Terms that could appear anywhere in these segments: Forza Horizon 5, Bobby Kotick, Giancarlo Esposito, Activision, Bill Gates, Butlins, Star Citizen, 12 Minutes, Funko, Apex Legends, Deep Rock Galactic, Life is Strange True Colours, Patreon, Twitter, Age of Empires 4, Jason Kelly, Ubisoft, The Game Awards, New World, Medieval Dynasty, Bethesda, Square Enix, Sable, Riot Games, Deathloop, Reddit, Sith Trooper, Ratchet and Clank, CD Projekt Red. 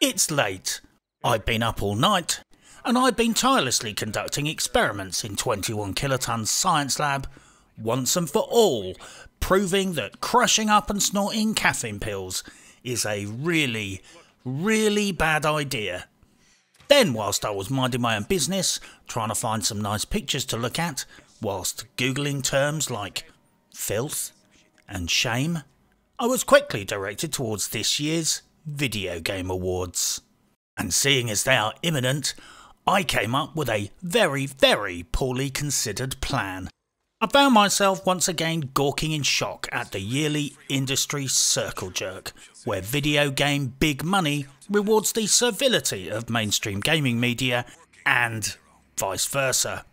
It's late. I've been up all night, and I've been tirelessly conducting experiments in 21 Kiloton's science lab, once and for all, proving that crushing up and snorting caffeine pills is a really, really bad idea. Then, whilst I was minding my own business, trying to find some nice pictures to look at, whilst googling terms like filth and shame, I was quickly directed towards this year's Video Game Awards. And seeing as they are imminent, I came up with a very, very poorly considered plan. I found myself once again gawking in shock at the yearly industry circle jerk, where video game big money rewards the servility of mainstream gaming media and vice versa,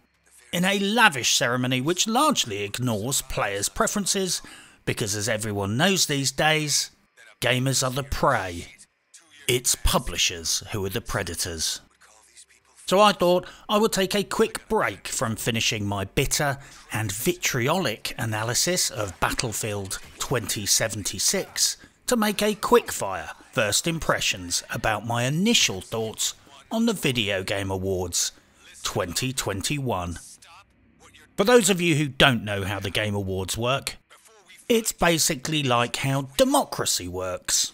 in a lavish ceremony which largely ignores players' preferences, because as everyone knows these days, gamers are the prey. It's publishers who are the predators. So I thought I would take a quick break from finishing my bitter and vitriolic analysis of Battlefield 2076 to make a quickfire first impressions about my initial thoughts on the Video Game Awards 2021. For those of you who don't know how the Game Awards work, it's basically like how democracy works.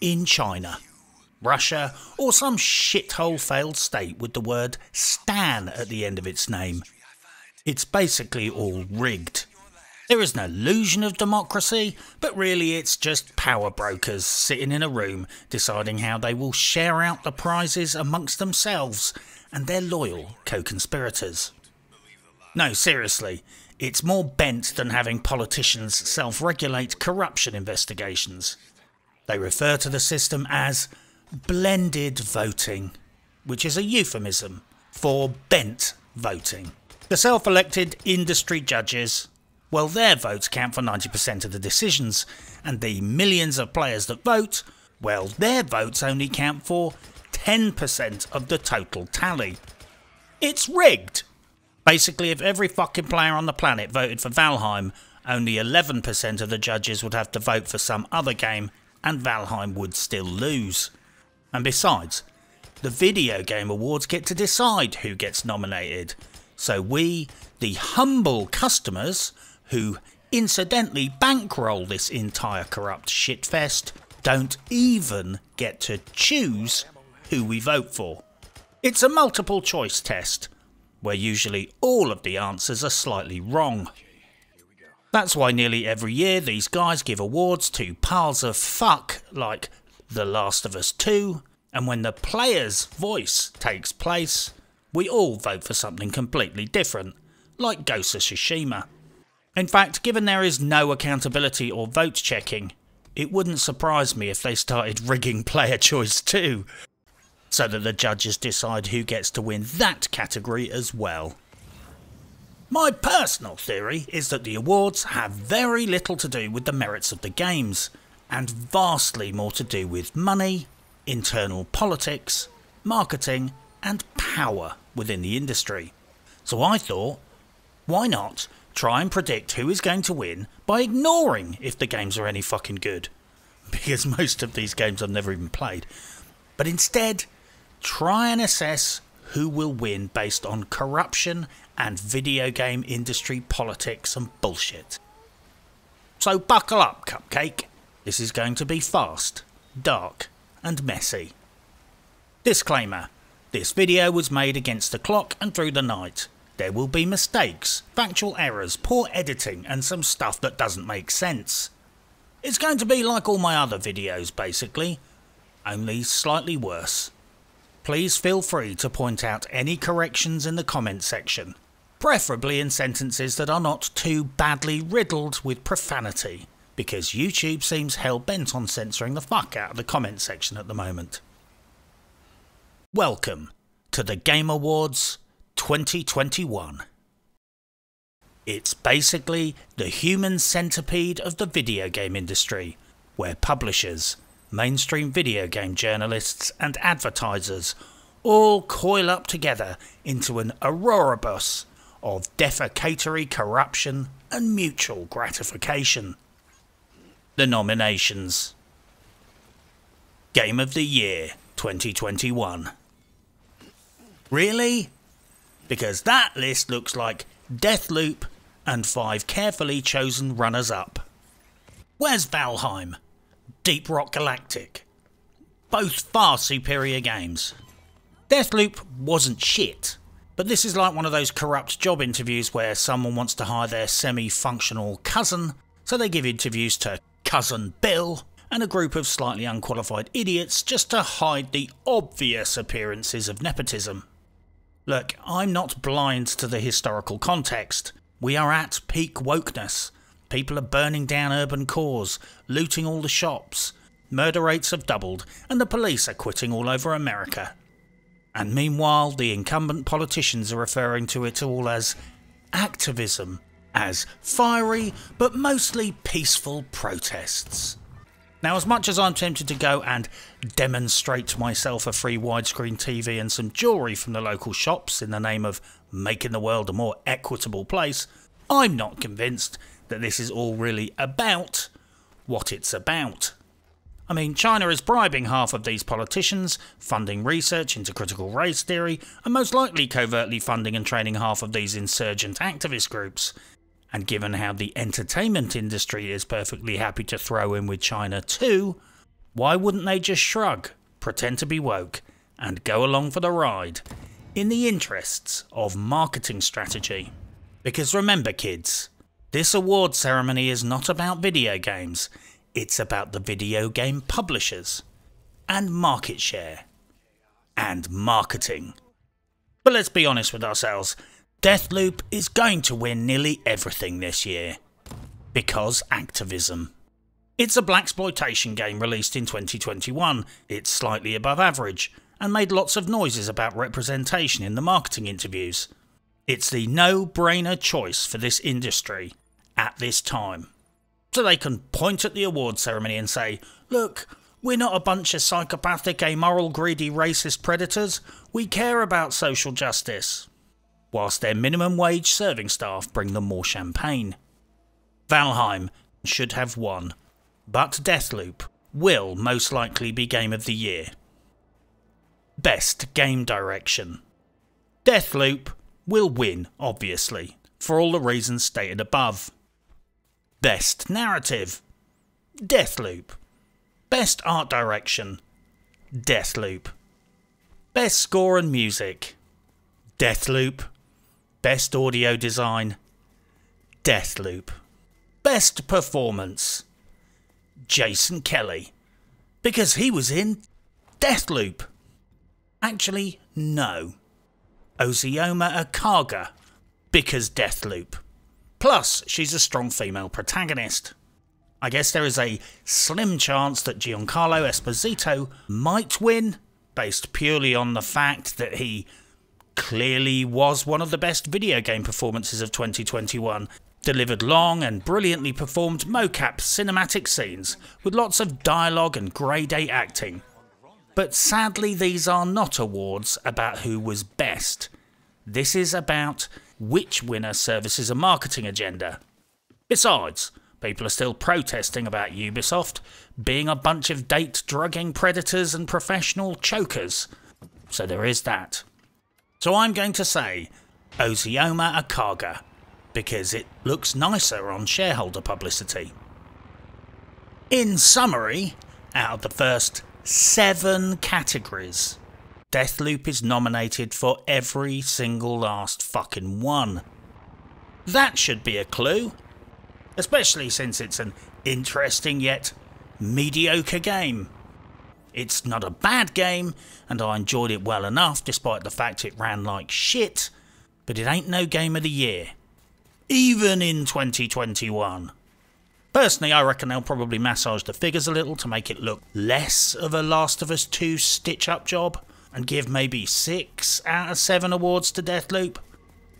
In China, Russia, or some shithole failed state with the word Stan at the end of its name. It's basically all rigged. There is an illusion of democracy, but really it's just power brokers sitting in a room deciding how they will share out the prizes amongst themselves and their loyal co-conspirators. No, seriously. It's more bent than having politicians self-regulate corruption investigations. They refer to the system as blended voting, which is a euphemism for bent voting. The self-elected industry judges, well, their votes count for 90% of the decisions, and the millions of players that vote, well, their votes only count for 10% of the total tally. It's rigged! Basically, if every fucking player on the planet voted for Valheim, only 11% of the judges would have to vote for some other game, and Valheim would still lose. And besides, the Video Game Awards get to decide who gets nominated. So we, the humble customers, who incidentally bankroll this entire corrupt shitfest, don't even get to choose who we vote for. It's a multiple choice test, where usually all of the answers are slightly wrong. That's why nearly every year these guys give awards to piles of fuck like The Last of Us 2, and when the player's voice takes place, we all vote for something completely different, like Ghost of Tsushima. In fact, given there is no accountability or vote checking, it wouldn't surprise me if they started rigging player choice too, so that the judges decide who gets to win that category as well. My personal theory is that the awards have very little to do with the merits of the games, and vastly more to do with money, internal politics, marketing, and power within the industry. So I thought, why not try and predict who is going to win by ignoring if the games are any fucking good, because most of these games I've never even played, but instead try and assess who will win based on corruption and video game industry politics and bullshit. So buckle up, Cupcake. This is going to be fast, dark, and messy. Disclaimer: this video was made against the clock and through the night. There will be mistakes, factual errors, poor editing, and some stuff that doesn't make sense. It's going to be like all my other videos, basically, only slightly worse. Please feel free to point out any corrections in the comment section, preferably in sentences that are not too badly riddled with profanity, because YouTube seems hell-bent on censoring the fuck out of the comment section at the moment. Welcome to the Game Awards 2021. It's basically the human centipede of the video game industry, where publishers, mainstream video game journalists and advertisers all coil up together into an Auroribus of defecatory corruption and mutual gratification. The nominations. Game of the Year 2021. Really? Because that list looks like Deathloop and 5 carefully chosen runners-up. Where's Valheim? Deep Rock Galactic? Both far superior games. Deathloop wasn't shit, but this is like one of those corrupt job interviews where someone wants to hire their semi-functional cousin, so they give interviews to Cousin Bill and a group of slightly unqualified idiots just to hide the obvious appearances of nepotism. Look, I'm not blind to the historical context. We are at peak wokeness. People are burning down urban cores, looting all the shops, murder rates have doubled, and the police are quitting all over America. And meanwhile, the incumbent politicians are referring to it all as activism, as fiery but mostly peaceful protests. Now, as much as I'm tempted to go and demonstrate myself a free widescreen TV and some jewellery from the local shops in the name of making the world a more equitable place, I'm not convinced that this is all really about what it's about. I mean, China is bribing half of these politicians, funding research into critical race theory, and most likely covertly funding and training half of these insurgent activist groups. And given how the entertainment industry is perfectly happy to throw in with China too, why wouldn't they just shrug, pretend to be woke, and go along for the ride, in the interests of marketing strategy? Because remember kids, this award ceremony is not about video games, it's about the video game publishers, and market share, and marketing. But let's be honest with ourselves, Deathloop is going to win nearly everything this year. Because activism. It's a blaxploitation game released in 2021, it's slightly above average, and made lots of noises about representation in the marketing interviews. It's the no-brainer choice for this industry, at this time. So they can point at the award ceremony and say, look, we're not a bunch of psychopathic, amoral, greedy, racist predators, we care about social justice. Whilst their minimum wage serving staff bring them more champagne. Valheim should have won, but Deathloop will most likely be Game of the Year. Best Game Direction. Deathloop will win, obviously, for all the reasons stated above. Best Narrative. Deathloop. Best Art Direction. Deathloop. Best Score and Music. Deathloop. Best Audio Design. Deathloop. Best Performance. Jason Kelly. Because he was in Deathloop. Actually, no. Ozioma Akaga. Because Deathloop. Plus, she's a strong female protagonist. I guess there is a slim chance that Giancarlo Esposito might win, based purely on the fact that he clearly was one of the best video game performances of 2021, delivered long and brilliantly performed mocap cinematic scenes with lots of dialogue and grade A acting. But sadly these are not awards about who was best. This is about which winner services a marketing agenda. Besides, people are still protesting about Ubisoft being a bunch of date-drugging predators and professional chokers. So there is that. So I'm going to say Ozioma Akaga, because it looks nicer on shareholder publicity. In summary, out of the first 7 categories, Deathloop is nominated for every single last fucking one. That should be a clue, especially since it's an interesting yet mediocre game. It's not a bad game, and I enjoyed it well enough despite the fact it ran like shit, but it ain't no Game of the Year. Even in 2021. Personally, I reckon they'll probably massage the figures a little to make it look less of a Last of Us 2 stitch-up job, and give maybe 6 out of 7 awards to Deathloop.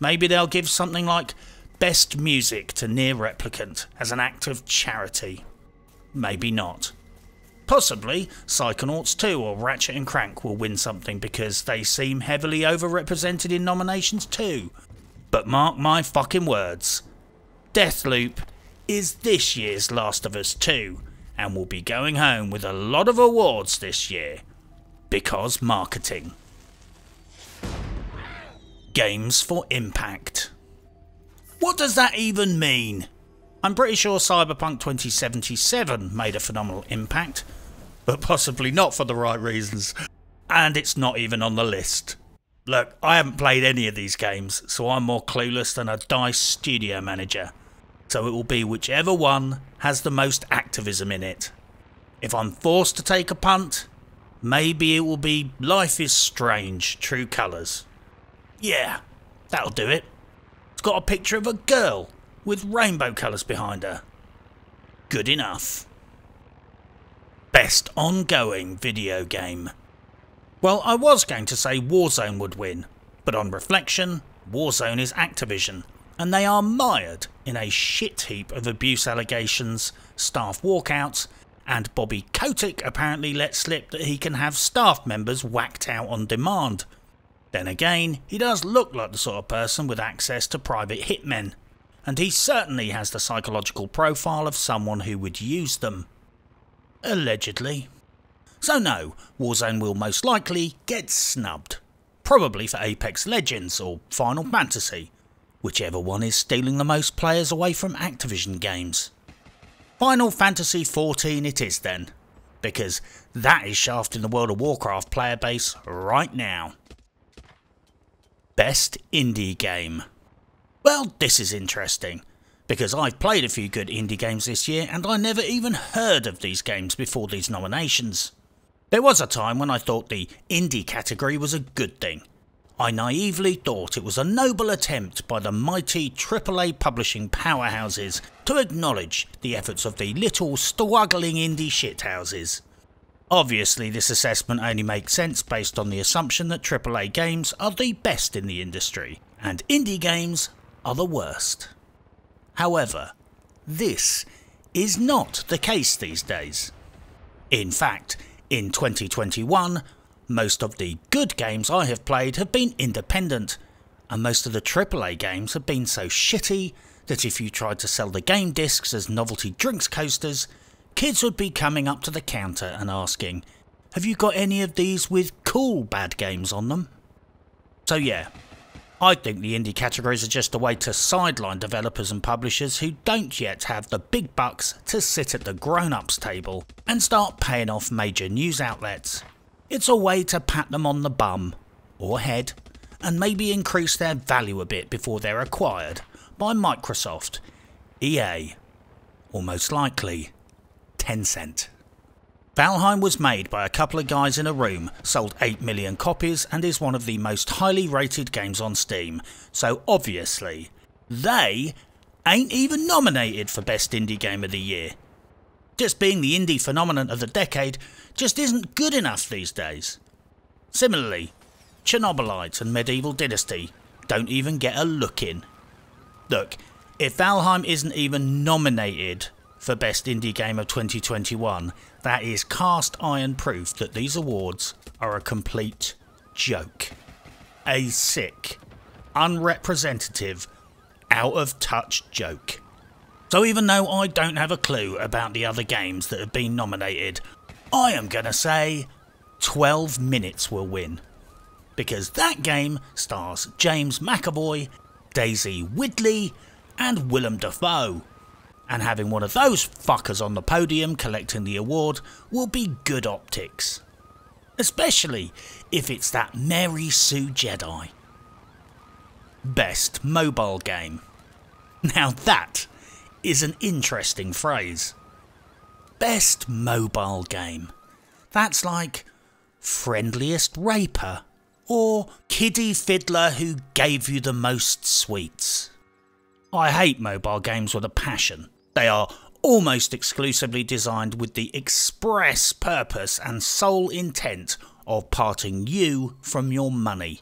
Maybe they'll give something like Best Music to Near Replicant as an act of charity. Maybe not. Possibly Psychonauts 2 or Ratchet and Clank will win something because they seem heavily overrepresented in nominations too. But mark my fucking words, Deathloop is this year's Last of Us 2, and will be going home with a lot of awards this year. Because marketing. Games for impact. What does that even mean? I'm pretty sure Cyberpunk 2077 made a phenomenal impact, but possibly not for the right reasons. And it's not even on the list. Look, I haven't played any of these games, so I'm more clueless than a DICE studio manager. So it will be whichever one has the most activism in it. If I'm forced to take a punt, maybe it will be Life is Strange True Colours. Yeah, that'll do it. It's got a picture of a girl with rainbow colours behind her. Good enough. Best ongoing video game. Well, I was going to say Warzone would win, but on reflection, Warzone is Activision, and they are mired in a shit heap of abuse allegations, staff walkouts, and Bobby Kotick apparently let slip that he can have staff members whacked out on demand. Then again, he does look like the sort of person with access to private hitmen, and he certainly has the psychological profile of someone who would use them. Allegedly. So no, Warzone will most likely get snubbed. Probably for Apex Legends or Final Fantasy, whichever one is stealing the most players away from Activision games. Final Fantasy XIV it is then, because that is shafting the World of Warcraft player base right now. Best indie game. Well, this is interesting, because I've played a few good indie games this year and I never even heard of these games before these nominations. There was a time when I thought the indie category was a good thing. I naively thought it was a noble attempt by the mighty AAA publishing powerhouses to acknowledge the efforts of the little struggling indie shithouses. Obviously this assessment only makes sense based on the assumption that AAA games are the best in the industry, and indie games are the worst. However, this is not the case these days. In fact, in 2021, most of the good games I have played have been independent, and most of the AAA games have been so shitty that if you tried to sell the game discs as novelty drinks coasters, kids would be coming up to the counter and asking, have you got any of these with cool bad games on them? So yeah, I think the indie categories are just a way to sideline developers and publishers who don't yet have the big bucks to sit at the grown-ups table and start paying off major news outlets. It's a way to pat them on the bum, or head, and maybe increase their value a bit before they're acquired by Microsoft, EA, or most likely Tencent. Valheim was made by a couple of guys in a room, sold 8 million copies and is one of the most highly rated games on Steam, so obviously they ain't even nominated for Best Indie Game of the Year. Just being the indie phenomenon of the decade just isn't good enough these days. Similarly, Chernobylite and Medieval Dynasty don't even get a look in. Look, if Valheim isn't even nominated for Best Indie Game of 2021, that is cast iron proof that these awards are a complete joke. A sick, unrepresentative, out of touch joke. So even though I don't have a clue about the other games that have been nominated, I am gonna say 12 Minutes will win. Because that game stars James McAvoy, Daisy Ridley and Willem Dafoe. And having one of those fuckers on the podium collecting the award will be good optics. Especially if it's that Mary Sue Jedi. Best mobile game. Now that is an interesting phrase. Best mobile game. That's like friendliest raper or kiddie fiddler who gave you the most sweets. I hate mobile games with a passion. They are almost exclusively designed with the express purpose and sole intent of parting you from your money.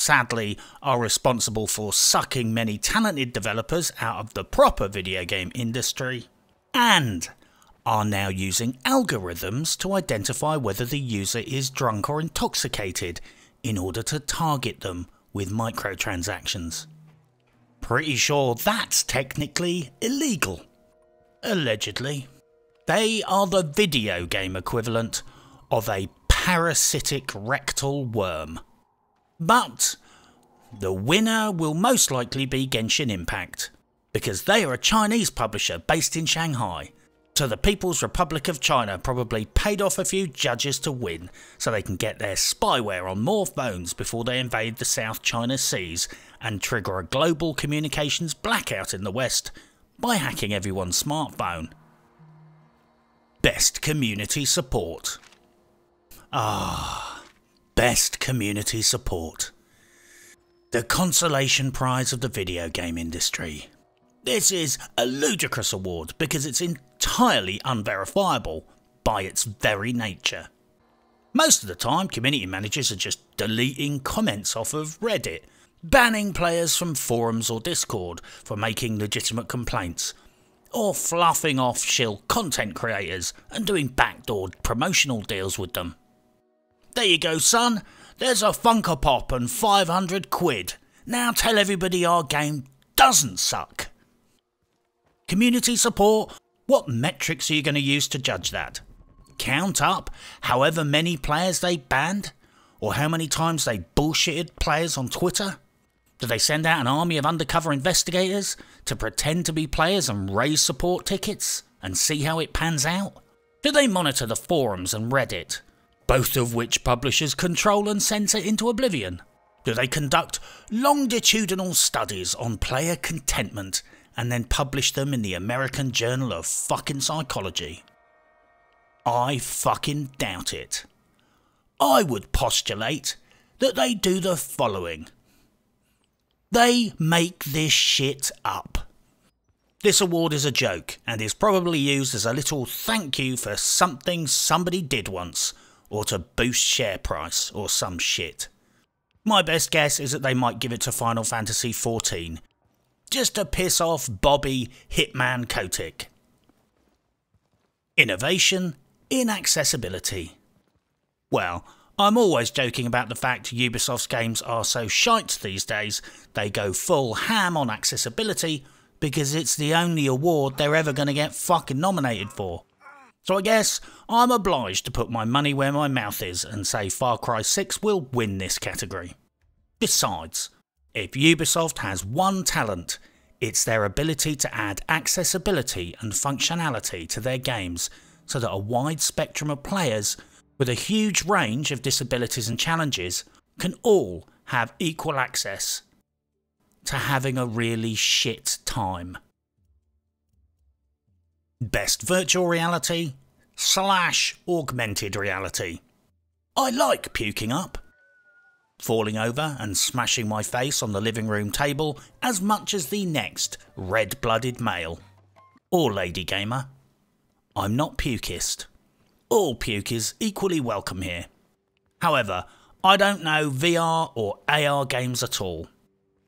Sadly, are responsible for sucking many talented developers out of the proper video game industry, and are now using algorithms to identify whether the user is drunk or intoxicated in order to target them with microtransactions. Pretty sure that's technically illegal. Allegedly. They are the video game equivalent of a parasitic rectal worm. But the winner will most likely be Genshin Impact, because they are a Chinese publisher based in Shanghai. So the People's Republic of China probably paid off a few judges to win so they can get their spyware on more phones before they invade the South China Seas and trigger a global communications blackout in the West by hacking everyone's smartphone. Best Community Support. Ah, Best Community Support. The consolation prize of the video game industry. This is a ludicrous award because it's entirely unverifiable by its very nature. Most of the time, community managers are just deleting comments off of Reddit, banning players from forums or Discord for making legitimate complaints, or fluffing off shill content creators and doing backdoor promotional deals with them. There you go, son, there's a Funko Pop and 500 quid. Now tell everybody our game doesn't suck. Community support? What metrics are you going to use to judge that? Count up however many players they banned? Or how many times they bullshitted players on Twitter? Do they send out an army of undercover investigators to pretend to be players and raise support tickets and see how it pans out? Do they monitor the forums and Reddit, both of which publishers control and censor into oblivion? Do they conduct longitudinal studies on player contentment and then publish them in the American Journal of fucking Psychology? I fucking doubt it. I would postulate that they do the following. They make this shit up. This award is a joke and is probably used as a little thank you for something somebody did once, or to boost share price or some shit. My best guess is that they might give it to Final Fantasy XIV, just to piss off Bobby Hitman Kotick. Innovation in accessibility. Well, I'm always joking about the fact Ubisoft's games are so shite these days, they go full ham on accessibility because it's the only award they're ever going to get fucking nominated for. So I guess I'm obliged to put my money where my mouth is and say Far Cry 6 will win this category. Besides, if Ubisoft has one talent, it's their ability to add accessibility and functionality to their games so that a wide spectrum of players with a huge range of disabilities and challenges can all have equal access to having a really shit time. Best Virtual Reality / Augmented Reality. I like puking up, falling over and smashing my face on the living room table as much as the next red-blooded male. Or lady gamer. I'm not pukist. All puke is equally welcome here. However, I don't know VR or AR games at all.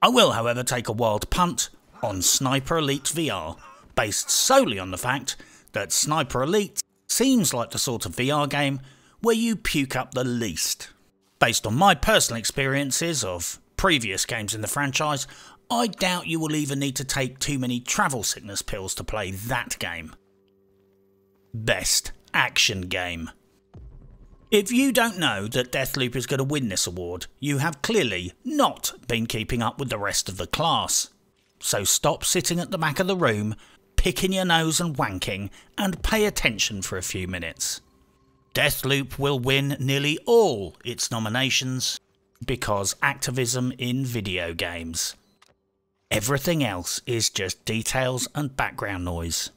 I will, however, take a wild punt on Sniper Elite VR, based solely on the fact that Sniper Elite seems like the sort of VR game where you puke up the least. Based on my personal experiences of previous games in the franchise, I doubt you will even need to take too many travel sickness pills to play that game. Best Action Game. If you don't know that Deathloop is going to win this award, you have clearly not been keeping up with the rest of the class. So stop sitting at the back of the room, picking your nose and wanking, and pay attention for a few minutes. Deathloop will win nearly all its nominations because activism in video games. Everything else is just details and background noise.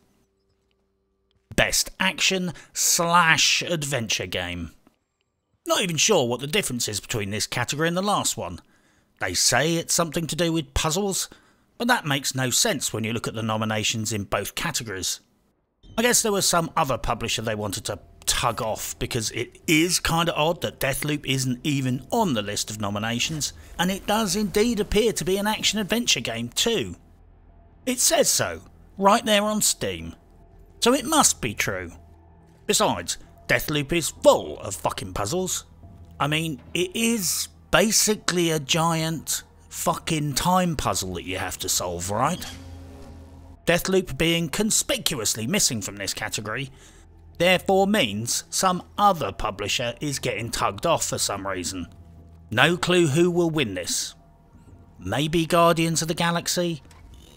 Best Action / Adventure Game. Not even sure what the difference is between this category and the last one. They say it's something to do with puzzles, but that makes no sense when you look at the nominations in both categories. I guess there was some other publisher they wanted to tug off, because it is kind of odd that Deathloop isn't even on the list of nominations, and it does indeed appear to be an action adventure game too. It says so right there on Steam, so it must be true. Besides, Deathloop is full of fucking puzzles. I mean, it is basically a giant fucking time puzzle that you have to solve, right? Deathloop being conspicuously missing from this category, therefore means some other publisher is getting tugged off for some reason. No clue who will win this. Maybe Guardians of the Galaxy?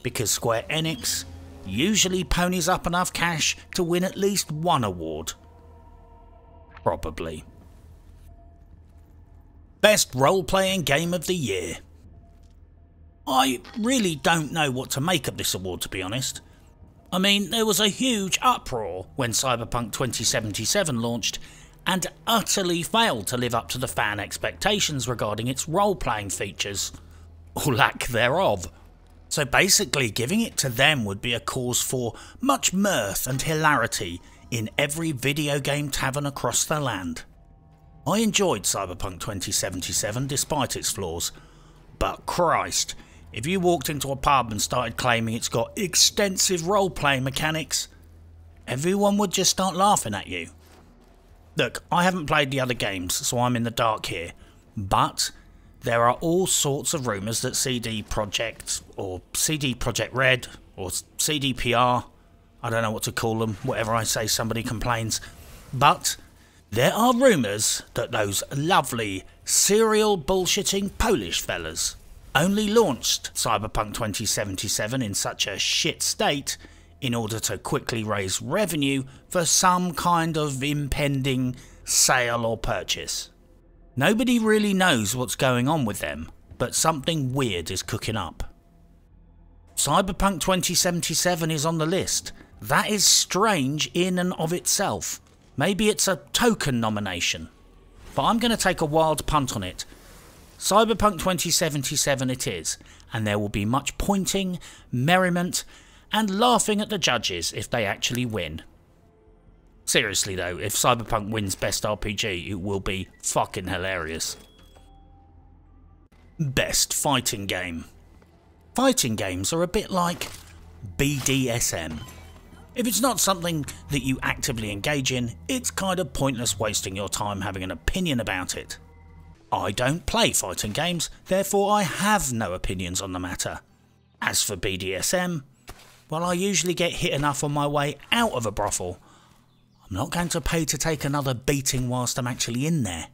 Because Square Enix usually ponies up enough cash to win at least one award. Probably. Best Role-Playing Game of the Year. I really don't know what to make of this award, to be honest. I mean, there was a huge uproar when Cyberpunk 2077 launched and utterly failed to live up to the fan expectations regarding its role-playing features, or lack thereof. So basically giving it to them would be a cause for much mirth and hilarity in every video game tavern across the land. I enjoyed Cyberpunk 2077 despite its flaws, but Christ, if you walked into a pub and started claiming it's got extensive role-playing mechanics, everyone would just start laughing at you. Look, I haven't played the other games, so I'm in the dark here, but there are all sorts of rumours that CD Projekt, or CD Projekt Red, or CDPR, I don't know what to call them, whatever I say somebody complains, but there are rumours that those lovely, serial bullshitting Polish fellas only launched Cyberpunk 2077 in such a shit state in order to quickly raise revenue for some kind of impending sale or purchase. Nobody really knows what's going on with them, but something weird is cooking up. Cyberpunk 2077 is on the list. That is strange in and of itself. Maybe it's a token nomination, but I'm going to take a wild punt on it. Cyberpunk 2077 it is, and there will be much pointing, merriment, and laughing at the judges if they actually win. Seriously though, if Cyberpunk wins Best RPG, it will be fucking hilarious. Best Fighting Game. Fighting games are a bit like BDSM. If it's not something that you actively engage in, it's kind of pointless wasting your time having an opinion about it. I don't play fighting games, therefore I have no opinions on the matter. As for BDSM, well, I usually get hit enough on my way out of a brothel. I'm not going to pay to take another beating whilst I'm actually in there.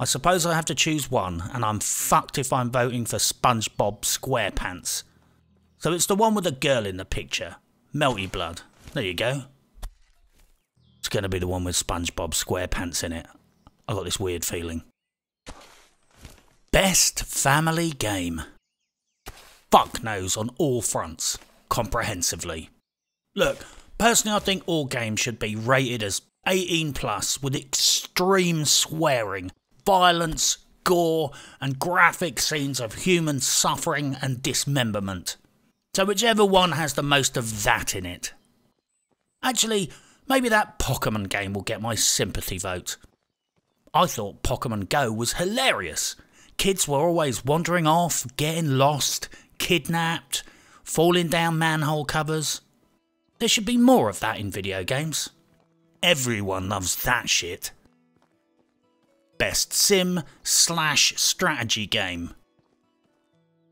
I suppose I have to choose one, and I'm fucked if I'm voting for SpongeBob SquarePants. So it's the one with a girl in the picture. Melty Blood. There you go. It's going to be the one with SpongeBob SquarePants in it. I got this weird feeling. Best Family Game. Fuck knows on all fronts, comprehensively. Look, personally, I think all games should be rated as 18+ with extreme swearing, violence, gore, and graphic scenes of human suffering and dismemberment. So whichever one has the most of that in it. Actually, maybe that Pokémon game will get my sympathy vote. I thought Pokémon Go was hilarious. Kids were always wandering off, getting lost, kidnapped, falling down manhole covers. There should be more of that in video games. Everyone loves that shit. Best Sim/Strategy Game.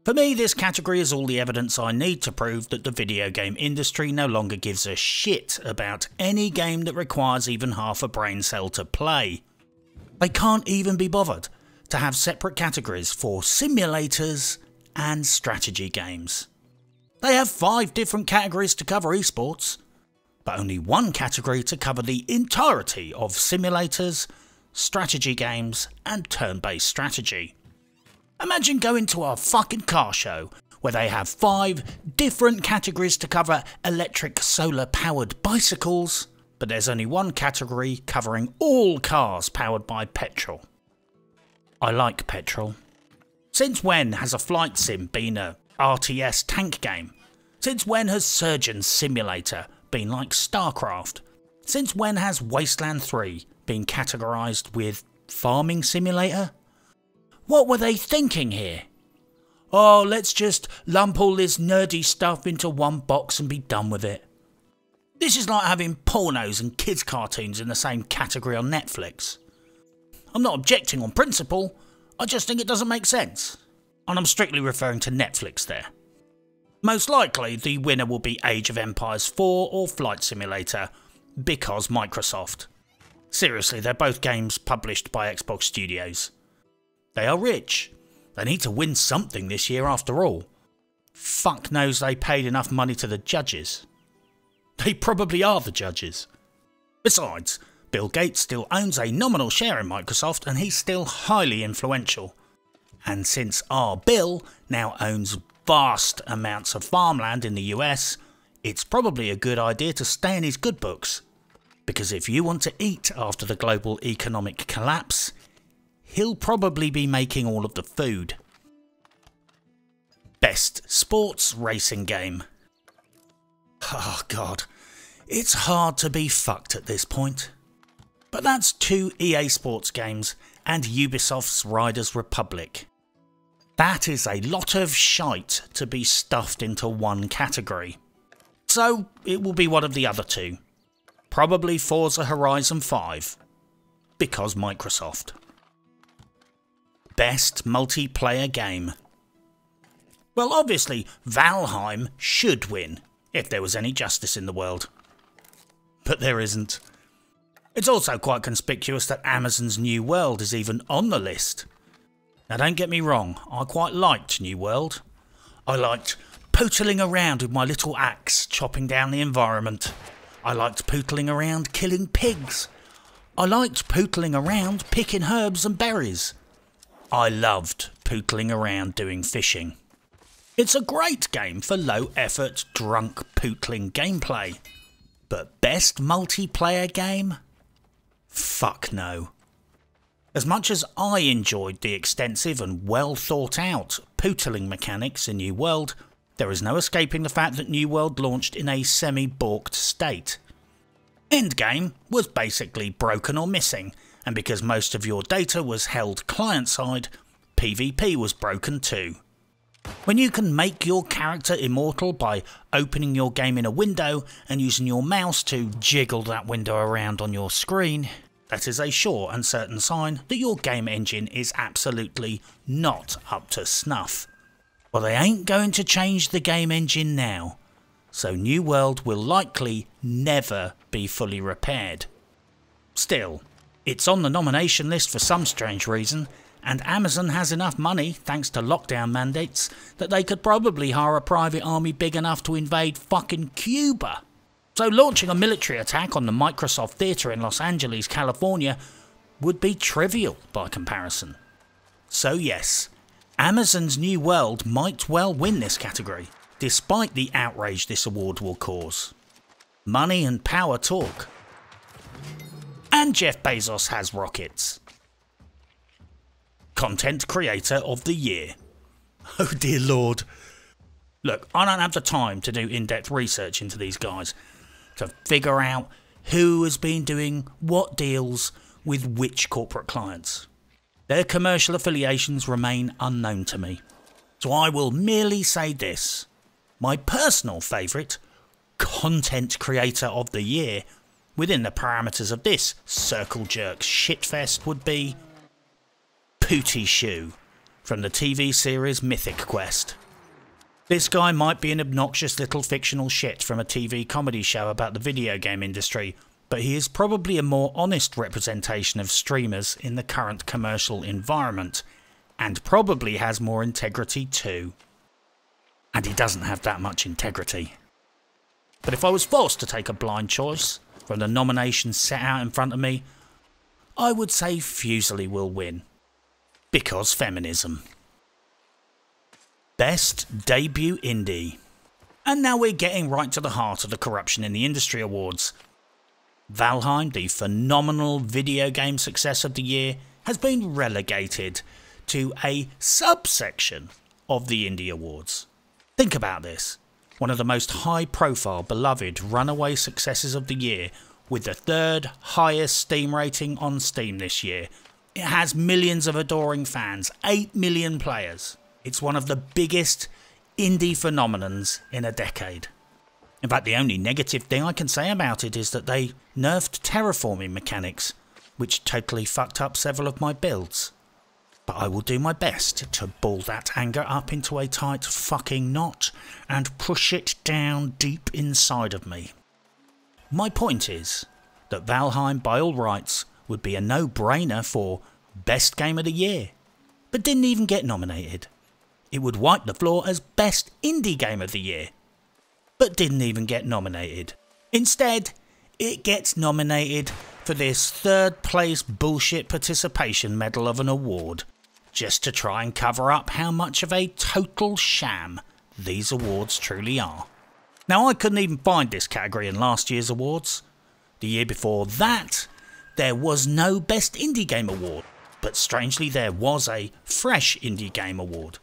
For me, this category is all the evidence I need to prove that the video game industry no longer gives a shit about any game that requires even half a brain cell to play. They can't even be bothered to have separate categories for simulators and strategy games. They have 5 different categories to cover esports, but only one category to cover the entirety of simulators, strategy games, and turn-based strategy. Imagine going to a fucking car show where they have 5 different categories to cover electric solar-powered bicycles, but there's only one category covering all cars powered by petrol. I like petrol. Since when has a flight sim been a RTS tank game? Since when has Surgeon Simulator been like StarCraft? Since when has Wasteland 3 been categorised with Farming Simulator? What were they thinking here? Oh, let's just lump all this nerdy stuff into one box and be done with it. This is like having pornos and kids' cartoons in the same category on Netflix. I'm not objecting on principle, I just think it doesn't make sense. And I'm strictly referring to Netflix there. Most likely, the winner will be Age of Empires 4 or Flight Simulator, because Microsoft. Seriously, they're both games published by Xbox Studios. They are rich. They need to win something this year after all. Fuck knows they paid enough money to the judges. They probably are the judges. Besides, Bill Gates still owns a nominal share in Microsoft and he's still highly influential. And since our Bill now owns vast amounts of farmland in the US, it's probably a good idea to stay in his good books. Because if you want to eat after the global economic collapse, he'll probably be making all of the food. Best sports racing game. Oh god, it's hard to be fucked at this point. But that's two EA Sports games and Ubisoft's Riders Republic. That is a lot of shite to be stuffed into one category. So it will be one of the other two. Probably Forza Horizon 5, because Microsoft. Best multiplayer game. Well, obviously Valheim should win, if there was any justice in the world. But there isn't. It's also quite conspicuous that Amazon's New World is even on the list. Now don't get me wrong, I quite liked New World. I liked pootling around with my little axe, chopping down the environment. I liked pootling around killing pigs. I liked pootling around picking herbs and berries. I loved pootling around doing fishing. It's a great game for low effort, drunk pootling gameplay. But best multiplayer game? Fuck no. As much as I enjoyed the extensive and well thought out pootling mechanics in New World, there is no escaping the fact that New World launched in a semi-borked state. Endgame was basically broken or missing, and because most of your data was held client-side, PvP was broken too. When you can make your character immortal by opening your game in a window and using your mouse to jiggle that window around on your screen, that is a sure and certain sign that your game engine is absolutely not up to snuff. Well, they ain't going to change the game engine now, so New World will likely never be fully repaired. Still, it's on the nomination list for some strange reason, and Amazon has enough money, thanks to lockdown mandates, that they could probably hire a private army big enough to invade fucking Cuba. So launching a military attack on the Microsoft Theatre in Los Angeles, California would be trivial by comparison. So yes, Amazon's New World might well win this category, despite the outrage this award will cause. Money and power talk. And Jeff Bezos has rockets. Content Creator of the Year. Oh dear lord. Look, I don't have the time to do in-depth research into these guys, to figure out who has been doing what deals with which corporate clients. Their commercial affiliations remain unknown to me, so I will merely say this. My personal favourite, Content Creator of the Year, within the parameters of this circle jerk shitfest would be Pooty Shoe from the TV series Mythic Quest. This guy might be an obnoxious little fictional shit from a TV comedy show about the video game industry, but he is probably a more honest representation of streamers in the current commercial environment, and probably has more integrity too. And he doesn't have that much integrity. But if I was forced to take a blind choice from the nominations set out in front of me, I would say Fuseli will win. Because feminism. Best Debut Indie. And now we're getting right to the heart of the Corruption in the Industry Awards. Valheim, the phenomenal video game success of the year, has been relegated to a subsection of the Indie Awards. Think about this, one of the most high-profile, beloved runaway successes of the year, with the third highest Steam rating on Steam this year. It has millions of adoring fans, 8 million players. It's one of the biggest indie phenomenons in a decade. In fact, the only negative thing I can say about it is that they nerfed terraforming mechanics, which totally fucked up several of my builds. But I will do my best to ball that anger up into a tight fucking knot and push it down deep inside of me. My point is that Valheim, by all rights, would be a no-brainer for Best Game of the Year, but didn't even get nominated. It would wipe the floor as Best Indie Game of the Year, but didn't even get nominated. Instead, it gets nominated for this third place bullshit participation medal of an award, just to try and cover up how much of a total sham these awards truly are. Now, I couldn't even find this category in last year's awards. The year before that, there was no Best Indie Game Award, but strangely there was a Fresh Indie Game Award.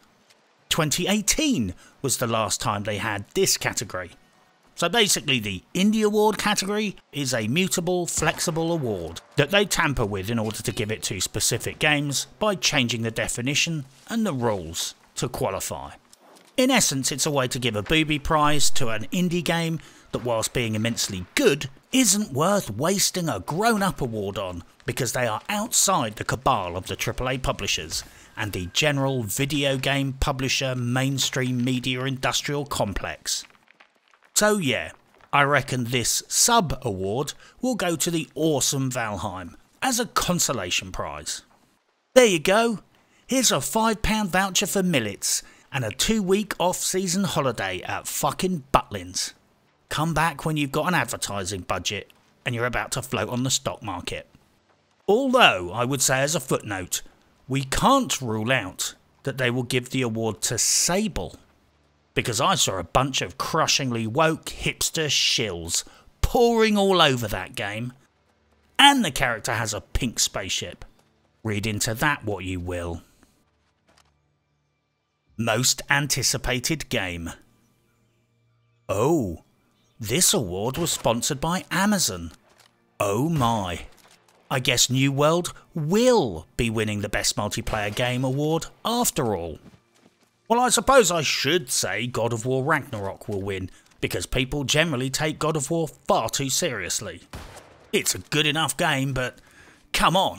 2018 was the last time they had this category. So basically, the Indie Award category is a mutable, flexible award that they tamper with in order to give it to specific games by changing the definition and the rules to qualify. In essence, it's a way to give a booby prize to an indie game that, whilst being immensely good, isn't worth wasting a grown-up award on because they are outside the cabal of the AAA publishers and the general video game publisher mainstream media industrial complex. So yeah, I reckon this sub-award will go to the awesome Valheim as a consolation prize. There you go, here's a £5 voucher for millets and a 2-week off-season holiday at fucking Butlins. Come back when you've got an advertising budget and you're about to float on the stock market. Although, I would say as a footnote, we can't rule out that they will give the award to Sable, because I saw a bunch of crushingly woke hipster shills pouring all over that game, and the character has a pink spaceship. Read into that what you will. Most Anticipated Game. Oh, this award was sponsored by Amazon. Oh my. I guess New World will be winning the Best Multiplayer Game award after all. Well, I suppose I should say God of War Ragnarok will win, because people generally take God of War far too seriously. It's a good enough game, but come on.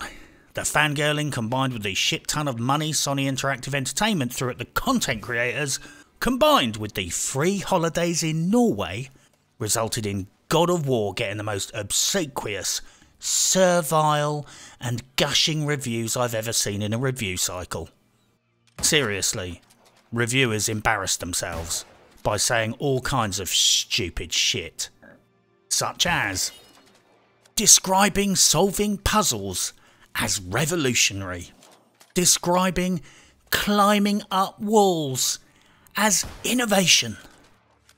The fangirling combined with the shit ton of money Sony Interactive Entertainment threw at the content creators, combined with the free holidays in Norway, resulted in God of War getting the most obsequious, servile and gushing reviews I've ever seen in a review cycle. Seriously, reviewers embarrassed themselves by saying all kinds of stupid shit, such as describing solving puzzles as revolutionary, describing climbing up walls as innovation,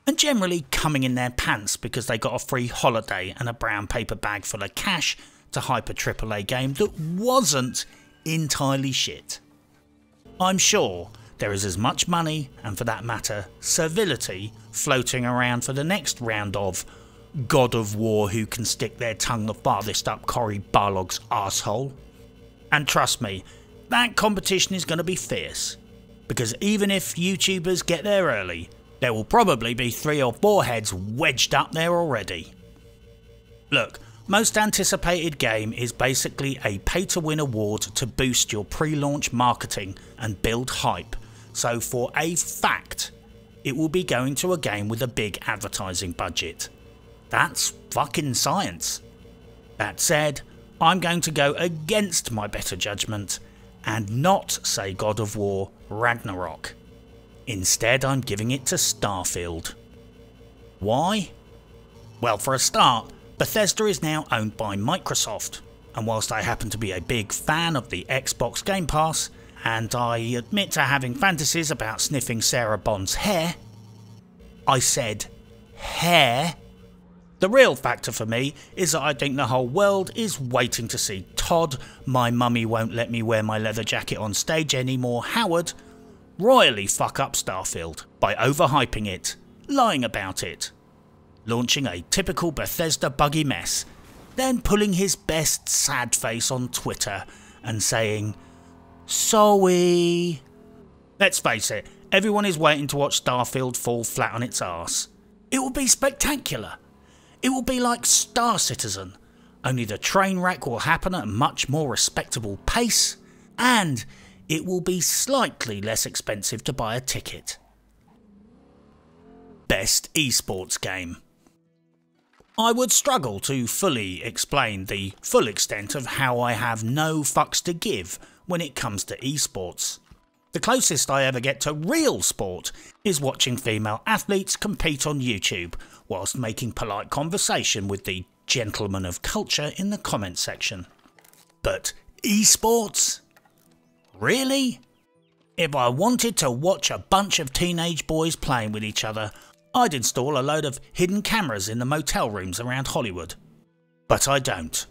and generally coming in their pants because they got a free holiday and a brown paper bag full of cash to hype a AAA game that wasn't entirely shit. I'm sure there is as much money, and for that matter, servility, floating around for the next round of God of War who can stick their tongue the farthest up Cory Barlog's asshole. And trust me, that competition is going to be fierce, because even if YouTubers get there early, there will probably be 3 or 4 heads wedged up there already. Look, Most Anticipated Game is basically a pay-to-win award to boost your pre-launch marketing and build hype, so for a fact, it will be going to a game with a big advertising budget. That's fucking science. That said, I'm going to go against my better judgment and not say God of War Ragnarok. Instead, I'm giving it to Starfield. Why? Well, for a start, Bethesda is now owned by Microsoft, and whilst I happen to be a big fan of the Xbox Game Pass, and I admit to having fantasies about sniffing Sarah Bond's hair, I said hair. The real factor for me is that I think the whole world is waiting to see Todd, my mummy won't let me wear my leather jacket on stage anymore Howard, royally fuck up Starfield by overhyping it, lying about it, launching a typical Bethesda buggy mess, then pulling his best sad face on Twitter and saying, sorry. Let's face it, everyone is waiting to watch Starfield fall flat on its arse. It will be spectacular. It will be like Star Citizen, only the train wreck will happen at a much more respectable pace, and it will be slightly less expensive to buy a ticket. Best esports game. I would struggle to fully explain the full extent of how I have no fucks to give when it comes to esports. The closest I ever get to real sport is watching female athletes compete on YouTube whilst making polite conversation with the gentlemen of culture in the comment section. But esports? Really? If I wanted to watch a bunch of teenage boys playing with each other, I'd install a load of hidden cameras in the motel rooms around Hollywood. But I don't.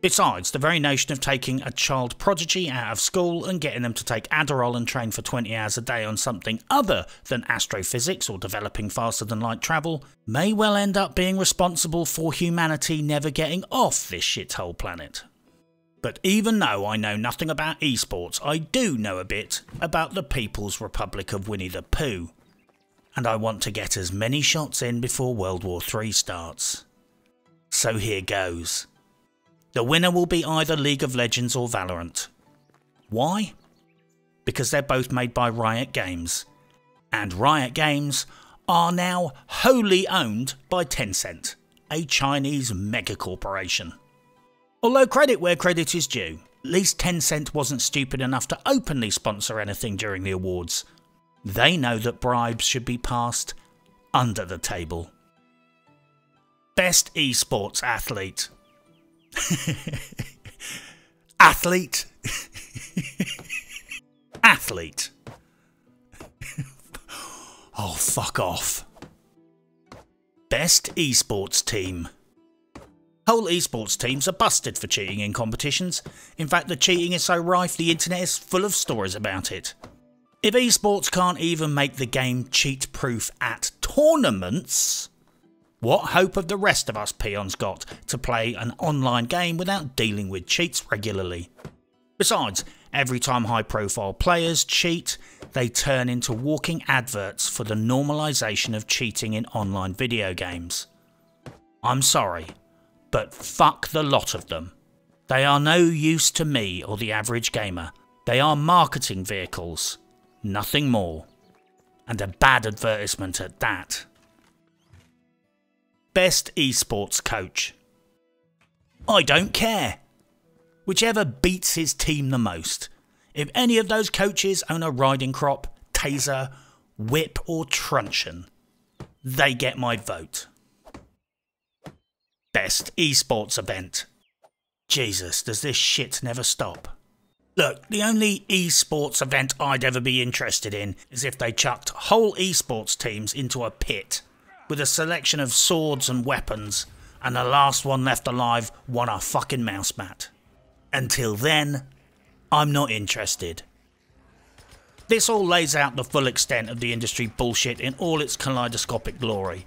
Besides, the very notion of taking a child prodigy out of school and getting them to take Adderall and train for 20 hours a day on something other than astrophysics or developing faster than light travel may well end up being responsible for humanity never getting off this shithole planet. But even though I know nothing about esports, I do know a bit about the People's Republic of Winnie the Pooh, and I want to get as many shots in before World War III starts. So here goes. The winner will be either League of Legends or Valorant. Why? Because they're both made by Riot Games, and Riot Games are now wholly owned by Tencent, a Chinese mega corporation. Although credit where credit is due, at least Tencent wasn't stupid enough to openly sponsor anything during the awards. They know that bribes should be passed under the table. Best esports athlete. Athlete. Athlete. Oh, fuck off. Best esports team. Whole esports teams are busted for cheating in competitions. In fact, the cheating is so rife the internet is full of stories about it. If esports can't even make the game cheat-proof at tournaments, what hope have the rest of us peons got to play an online game without dealing with cheats regularly? Besides, every time high-profile players cheat, they turn into walking adverts for the normalisation of cheating in online video games. I'm sorry, but fuck the lot of them. They are no use to me or the average gamer. They are marketing vehicles, nothing more. And a bad advertisement at that. Best esports coach. I don't care. Whichever beats his team the most. If any of those coaches own a riding crop, taser, whip or truncheon, they get my vote. Best esports event. Jesus, does this shit never stop? Look, the only esports event I'd ever be interested in is if they chucked whole esports teams into a pit with a selection of swords and weapons, and the last one left alive won a fucking mouse mat. Until then, I'm not interested. This all lays out the full extent of the industry bullshit in all its kaleidoscopic glory.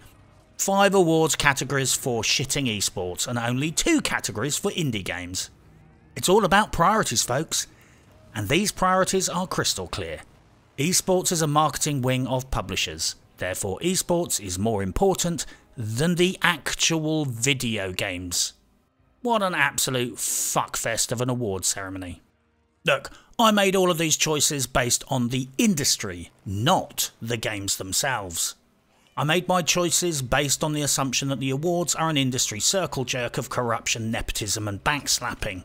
5 awards categories for shitting esports and only 2 categories for indie games. It's all about priorities, folks, and these priorities are crystal clear. Esports is a marketing wing of publishers, therefore esports is more important than the actual video games. What an absolute fuckfest of an award ceremony. Look, I made all of these choices based on the industry, not the games themselves. I made my choices based on the assumption that the awards are an industry circle jerk of corruption, nepotism and backslapping.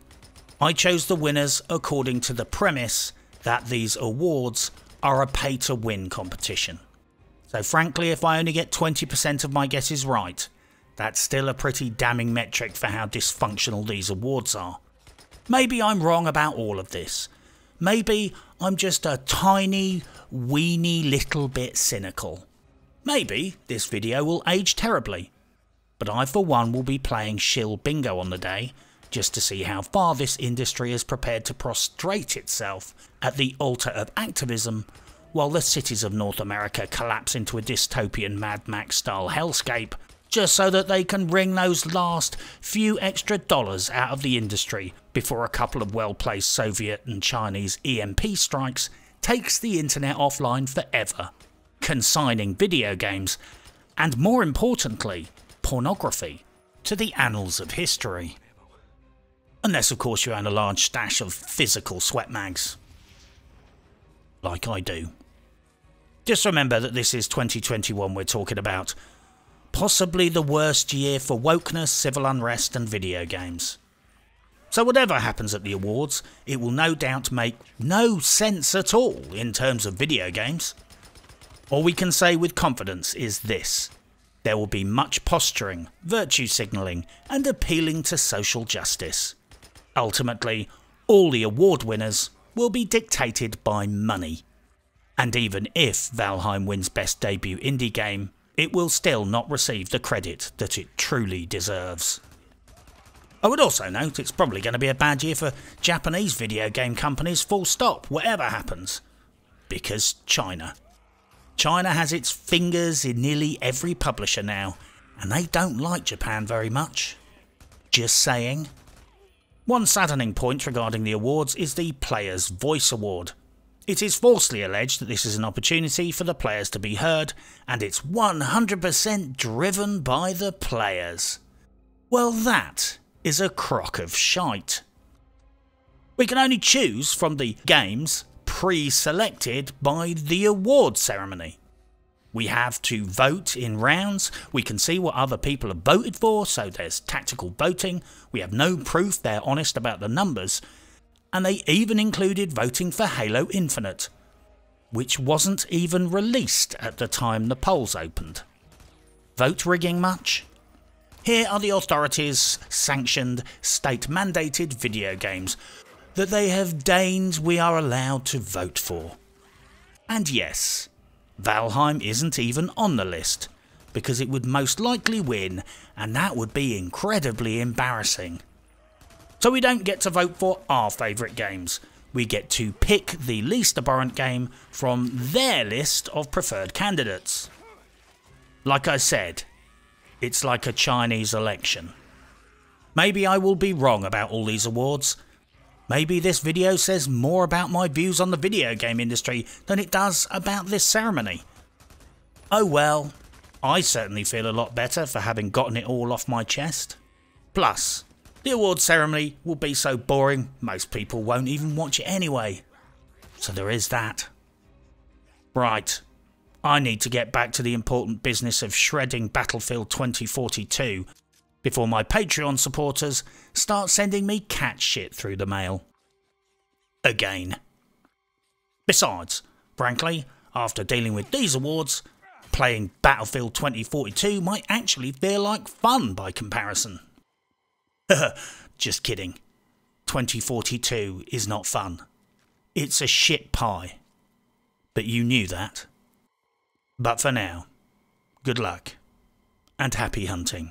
I chose the winners according to the premise that these awards are a pay-to-win competition. So frankly, if I only get 20% of my guesses right, that's still a pretty damning metric for how dysfunctional these awards are. Maybe I'm wrong about all of this. Maybe I'm just a tiny, weeny little bit cynical. Maybe this video will age terribly, but I for one will be playing shill bingo on the day just to see how far this industry is prepared to prostrate itself at the altar of activism while the cities of North America collapse into a dystopian Mad Max style hellscape just so that they can wring those last few extra dollars out of the industry before a couple of well-placed Soviet and Chinese EMP strikes takes the internet offline forever, consigning video games, and more importantly, pornography, to the annals of history. Unless of course you own a large stash of physical sweat mags. like I do. Just remember that this is 2021 we're talking about. Possibly the worst year for wokeness, civil unrest and video games. So whatever happens at the awards, it will no doubt make no sense at all in terms of video games. All we can say with confidence is this. There will be much posturing, virtue signalling and appealing to social justice. Ultimately, all the award winners will be dictated by money. And even if Valheim wins Best Debut Indie Game, it will still not receive the credit that it truly deserves. I would also note it's probably going to be a bad year for Japanese video game companies full stop, whatever happens. Because China. China has its fingers in nearly every publisher now, and they don't like Japan very much. Just saying. One saddening point regarding the awards is the Players' Voice Award. It is falsely alleged that this is an opportunity for the players to be heard, and it's 100% driven by the players. Well, that is a crock of shite. We can only choose from the games pre-selected by the award ceremony. We have to vote in rounds, we can see what other people have voted for, so there's tactical voting, we have no proof they're honest about the numbers, and they even included voting for Halo Infinite, which wasn't even released at the time the polls opened. Vote rigging much? Here are the authorities' sanctioned, state-mandated video games that they have deigned we are allowed to vote for. And yes, Valheim isn't even on the list, because it would most likely win, and that would be incredibly embarrassing. So we don't get to vote for our favourite games, we get to pick the least abhorrent game from their list of preferred candidates. Like I said, it's like a Chinese election. Maybe I will be wrong about all these awards. Maybe this video says more about my views on the video game industry than it does about this ceremony. Oh well, I certainly feel a lot better for having gotten it all off my chest. Plus, the award ceremony will be so boring, most people won't even watch it anyway. So there is that. Right, I need to get back to the important business of shredding Battlefield 2042 before my Patreon supporters start sending me cat shit through the mail. Again. Besides, frankly, after dealing with these awards, playing Battlefield 2042 might actually feel like fun by comparison. Just kidding. 2042 is not fun. It's a shit pie. But you knew that. But for now, good luck and happy hunting.